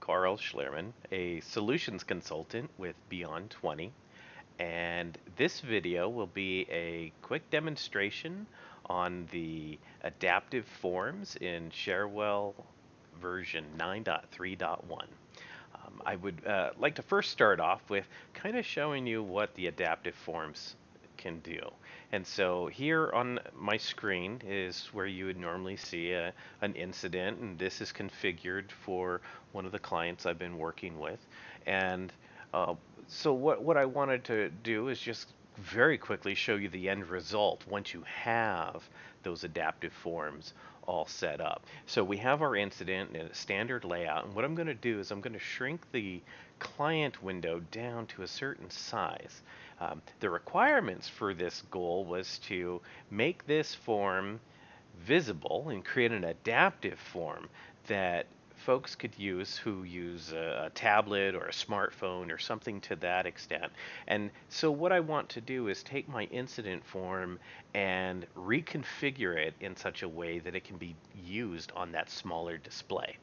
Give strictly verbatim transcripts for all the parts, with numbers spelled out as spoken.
Carl Schliermann, a solutions consultant with Beyond twenty, and this video will be a quick demonstration on the adaptive forms in Cherwell version nine point three point one. Um, I would uh, like to first start off with kind of showing you what the adaptive forms can do. And so here on my screen is where you would normally see a, an incident, and this is configured for one of the clients I've been working with. And uh, so what, what I wanted to do is just very quickly show you the end result once you have those adaptive forms all set up. So we have our incident in a standard layout, and what I'm going to do is I'm going to shrink the client window down to a certain size. Um, the requirements for this goal was to make this form visible and create an adaptive form that folks could use who use a, a tablet or a smartphone or something to that extent. And so what I want to do is take my incident form and reconfigure it in such a way that it can be used on that smaller display.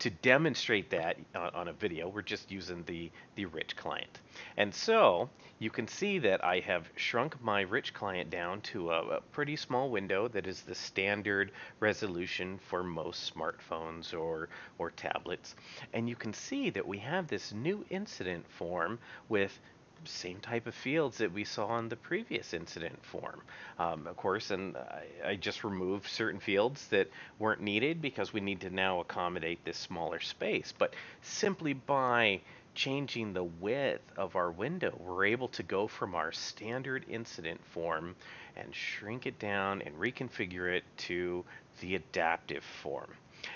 To demonstrate that uh, on a video, we're just using the, the Rich Client. And so you can see that I have shrunk my Rich Client down to a, a pretty small window that is the standard resolution for most smartphones or, or tablets. And you can see that we have this new incident form with same type of fields that we saw in the previous incident form. Um, of course, and I, I just removed certain fields that weren't needed because we need to now accommodate this smaller space. But simply by changing the width of our window, we're able to go from our standard incident form and shrink it down and reconfigure it to the adaptive form.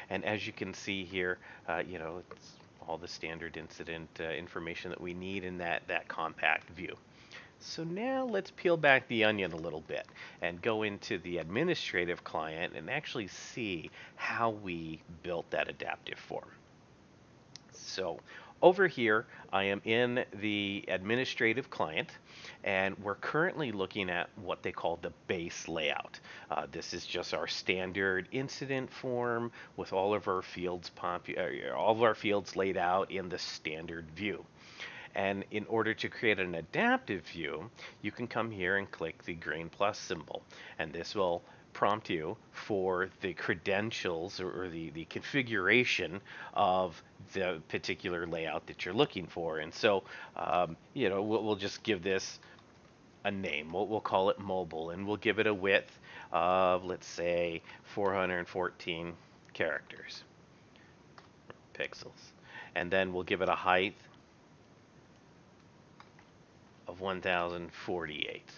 And as you can see here, uh, you know, it's all the standard incident uh, information that we need in that, that compact view. So now let's peel back the onion a little bit and go into the administrative client and actually see how we built that adaptive form. So over here, I am in the administrative client, and we're currently looking at what they call the base layout. Uh, this is just our standard incident form with all of our fields popu all of our fields laid out in the standard view. And in order to create an adaptive view, you can come here and click the green plus symbol, and this will prompt you for the credentials or the, the configuration of the particular layout that you're looking for. And so, um, you know, we'll, we'll just give this a name. We'll, we'll call it mobile, and we'll give it a width of, let's say, four hundred fourteen characters, pixels. And then we'll give it a height of one thousand forty-eight.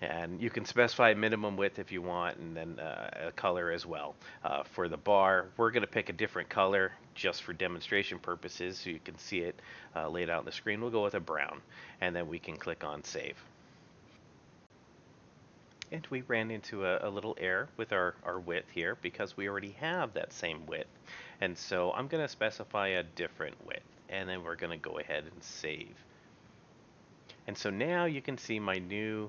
And you can specify a minimum width if you want, and then uh, a color as well. Uh, for the bar, we're going to pick a different color just for demonstration purposes so you can see it uh, laid out on the screen. We'll go with a brown, and then we can click on Save. And we ran into a, a little error with our, our width here because we already have that same width. And so I'm going to specify a different width, and then we're going to go ahead and save. And so now you can see my new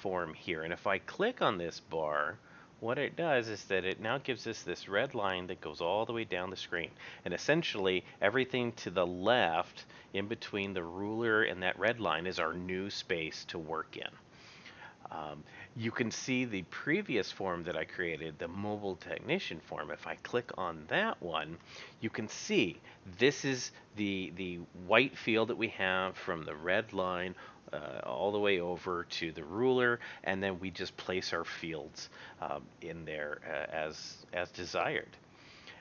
form here, and if I click on this bar, what it does is that it now gives us this red line that goes all the way down the screen, and essentially everything to the left in between the ruler and that red line is our new space to work in. Um, you can see the previous form that I created, the mobile technician form. If I click on that one, you can see this is the the white field that we have from the red line Uh, all the way over to the ruler, and then we just place our fields um, in there uh, as as desired.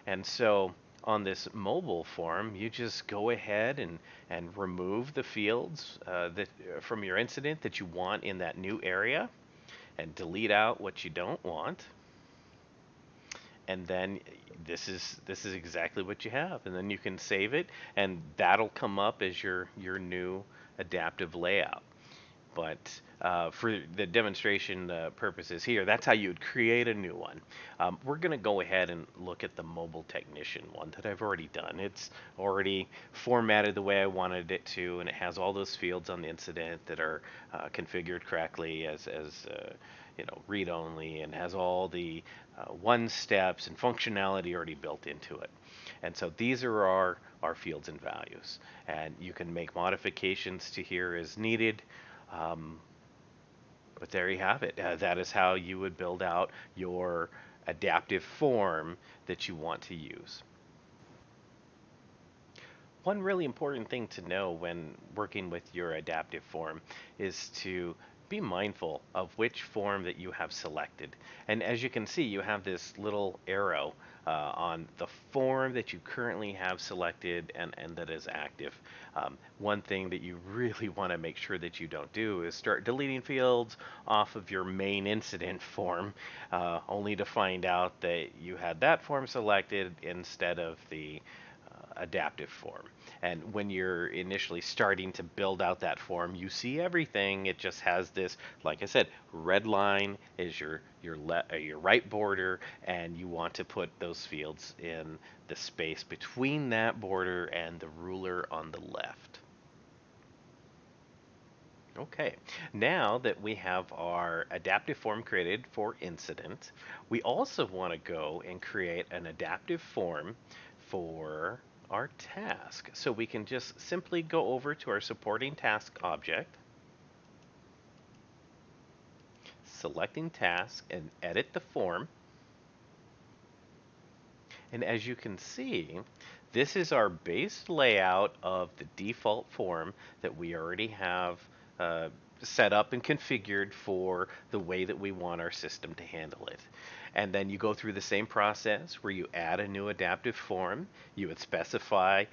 And so on this mobile form, you just go ahead and and remove the fields uh, that uh, from your incident that you want in that new area, and delete out what you don't want. And then this is this is exactly what you have, and then you can save it, and that'll come up as your your new adaptive layout. but uh, for the demonstration uh, purposes here, that's how you'd create a new one. Um, we're going to go ahead and look at the mobile technician one that I've already done. It's already formatted the way I wanted it to, and it has all those fields on the incident that are uh, configured correctly as, as uh, you know, read-only, and has all the uh, one steps and functionality already built into it. And so these are our, our fields and values. And you can make modifications to here as needed. Um, but there you have it. Uh, that is how you would build out your adaptive form that you want to use. One really important thing to know when working with your adaptive form is to be mindful of which form that you have selected. And as you can see, you have this little arrow uh, on the form that you currently have selected and, and that is active. Um, one thing that you really want to make sure that you don't do is start deleting fields off of your main incident form, uh, only to find out that you had that form selected instead of the adaptive form. And when you're initially starting to build out that form, you see everything. It just has this, like I said, red line is your your left, your right border, and you want to put those fields in the space between that border and the ruler on the left. Okay, now that we have our adaptive form created for incident, we also want to go and create an adaptive form for our task. So we can just simply go over to our supporting task object, selecting task, and edit the form. And as you can see, this is our base layout of the default form that we already have uh, set up and configured for the way that we want our system to handle it. And then you go through the same process where you add a new adaptive form. You would specify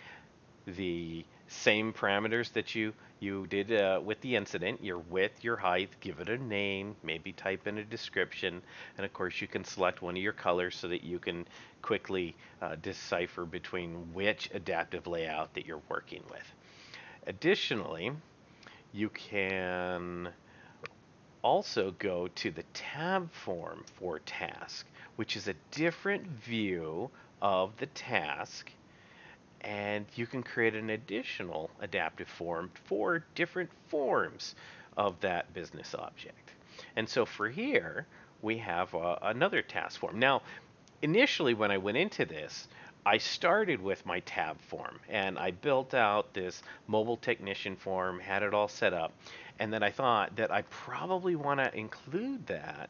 the same parameters that you you did uh, with the incident, your width, your height, give it a name, maybe type in a description, and of course you can select one of your colors so that you can quickly uh, decipher between which adaptive layout that you're working with. Additionally, you can also go to the tab form for task, which is a different view of the task, and you can create an additional adaptive form for different forms of that business object. And so for here, we have uh, another task form. Now, initially when I went into this, I started with my tab form and I built out this mobile technician form, had it all set up, and then I thought that I probably want to include that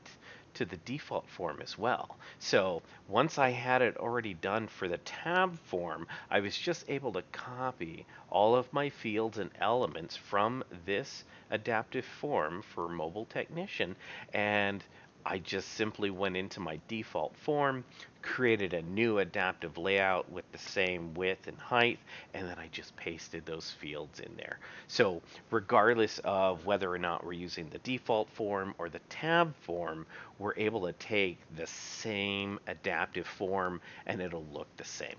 to the default form as well. So once I had it already done for the tab form, I was just able to copy all of my fields and elements from this adaptive form for mobile technician, and I just simply went into my default form, created a new adaptive layout with the same width and height, and then I just pasted those fields in there. So regardless of whether or not we're using the default form or the tab form, we're able to take the same adaptive form and it'll look the same.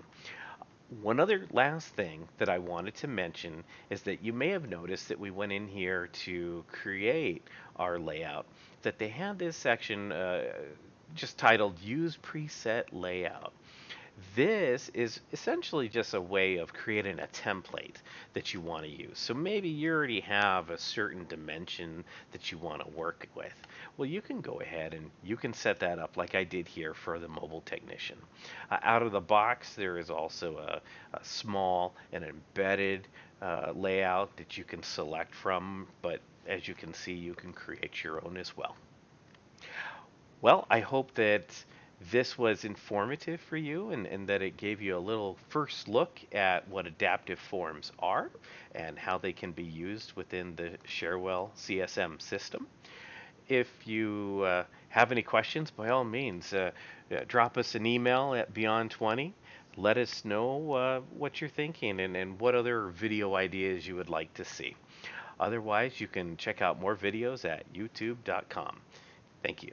One other last thing that I wanted to mention is that you may have noticed that we went in here to create our layout, that they had this section uh, just titled Use Preset Layout. This is essentially just a way of creating a template that you want to use. So maybe you already have a certain dimension that you want to work with. Well, you can go ahead and you can set that up like I did here for the mobile technician. Uh, out of the box, there is also a, a small and embedded uh, layout that you can select from, but as you can see, you can create your own as well. Well, I hope that this was informative for you and, and that it gave you a little first look at what adaptive forms are and how they can be used within the Cherwell C S M system. If you uh, have any questions, by all means, uh, drop us an email at Beyond twenty. Let us know uh, what you're thinking and, and what other video ideas you would like to see. Otherwise, you can check out more videos at youtube dot com. Thank you.